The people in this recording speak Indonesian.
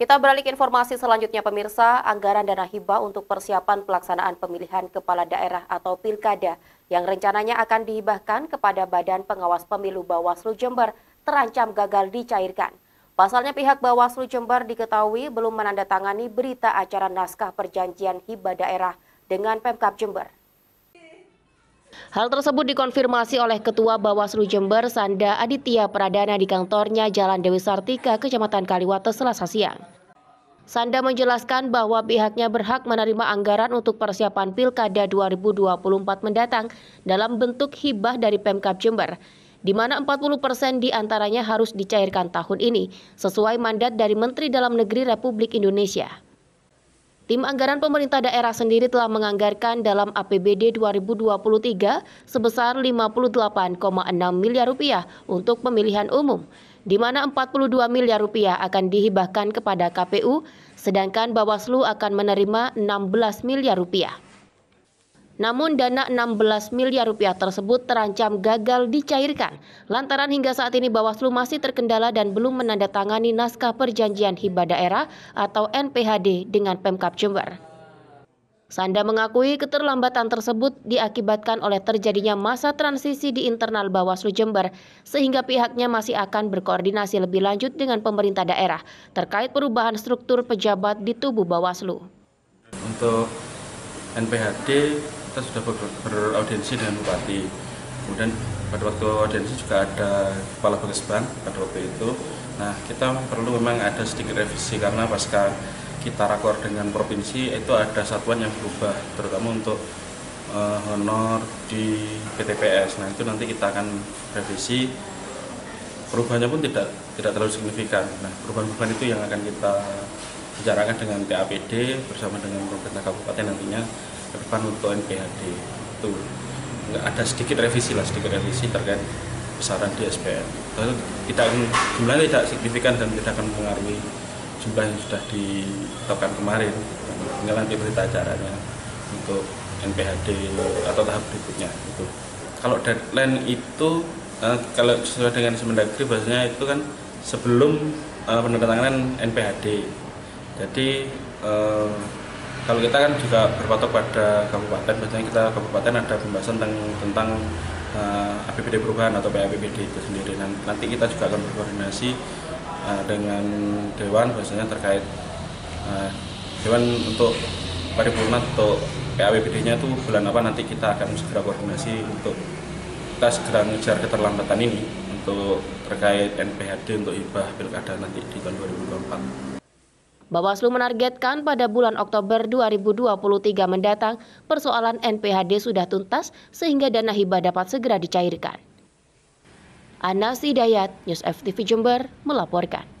Kita beralih ke informasi selanjutnya pemirsa, anggaran dana hibah untuk persiapan pelaksanaan pemilihan kepala daerah atau pilkada yang rencananya akan dihibahkan kepada Badan Pengawas Pemilu Bawaslu Jember terancam gagal dicairkan. Pasalnya pihak Bawaslu Jember diketahui belum menandatangani berita acara naskah perjanjian hibah daerah dengan Pemkab Jember. Hal tersebut dikonfirmasi oleh Ketua Bawaslu Jember Sanda Aditya Pradana di kantornya Jalan Dewi Sartika, Kecamatan Kaliwates, Selasa siang. Sanda menjelaskan bahwa pihaknya berhak menerima anggaran untuk persiapan Pilkada 2024 mendatang dalam bentuk hibah dari Pemkab Jember, di mana 40% diantaranya harus dicairkan tahun ini, sesuai mandat dari Menteri Dalam Negeri Republik Indonesia. Tim anggaran pemerintah daerah sendiri telah menganggarkan dalam APBD 2023 sebesar Rp58,6 miliar untuk pemilihan umum, di mana Rp42 miliar akan dihibahkan kepada KPU, sedangkan Bawaslu akan menerima Rp16 miliar. Namun dana Rp16 miliar tersebut terancam gagal dicairkan lantaran hingga saat ini Bawaslu masih terkendala dan belum menandatangani naskah perjanjian hibah daerah atau NPHD dengan Pemkab Jember. Sanda mengakui keterlambatan tersebut diakibatkan oleh terjadinya masa transisi di internal Bawaslu Jember, sehingga pihaknya masih akan berkoordinasi lebih lanjut dengan pemerintah daerah terkait perubahan struktur pejabat di tubuh Bawaslu. Untuk NPHD kita sudah beraudiensi dengan Bupati. Kemudian pada waktu audiensi juga ada Kepala Kesbang pada waktu itu. Nah, kita perlu memang ada sedikit revisi karena pasca kita rakor dengan provinsi itu ada satuan yang berubah, terutama untuk honor di PTPS. Nah, itu nanti kita akan revisi. Perubahannya pun tidak terlalu signifikan. Nah, perubahan-perubahan itu yang akan kita bicarakan dengan TAPD bersama dengan pemerintah kabupaten nantinya ke depan untuk NPHD itu ada sedikit revisi terkait besaran di SPM. Lalu jumlahnya tidak signifikan dan tidak akan mengaruhi jumlah yang sudah ditetapkan kemarin. Tinggal nanti berita acaranya untuk NPHD atau tahap berikutnya. Itu. Kalau deadline itu kalau sesuai dengan Kemendagri bahasanya itu kan sebelum penandatanganan NPHD. Jadi kalau kita kan juga berpatok pada kabupaten, biasanya kita kabupaten ada pembahasan tentang APBD perubahan atau PAPBD itu sendiri. Nanti kita juga akan berkoordinasi dengan Dewan, biasanya terkait Dewan untuk paripurna untuk PAPBD-nya itu bulan apa, nanti kita akan segera koordinasi untuk kita segera mengejar keterlambatan ini untuk terkait NPHD untuk hibah pilkada nanti di tahun 2024. Bawaslu menargetkan pada bulan Oktober 2023 mendatang persoalan NPHD sudah tuntas sehingga dana hibah dapat segera dicairkan. Ana Sidayat, News FTV Jember melaporkan.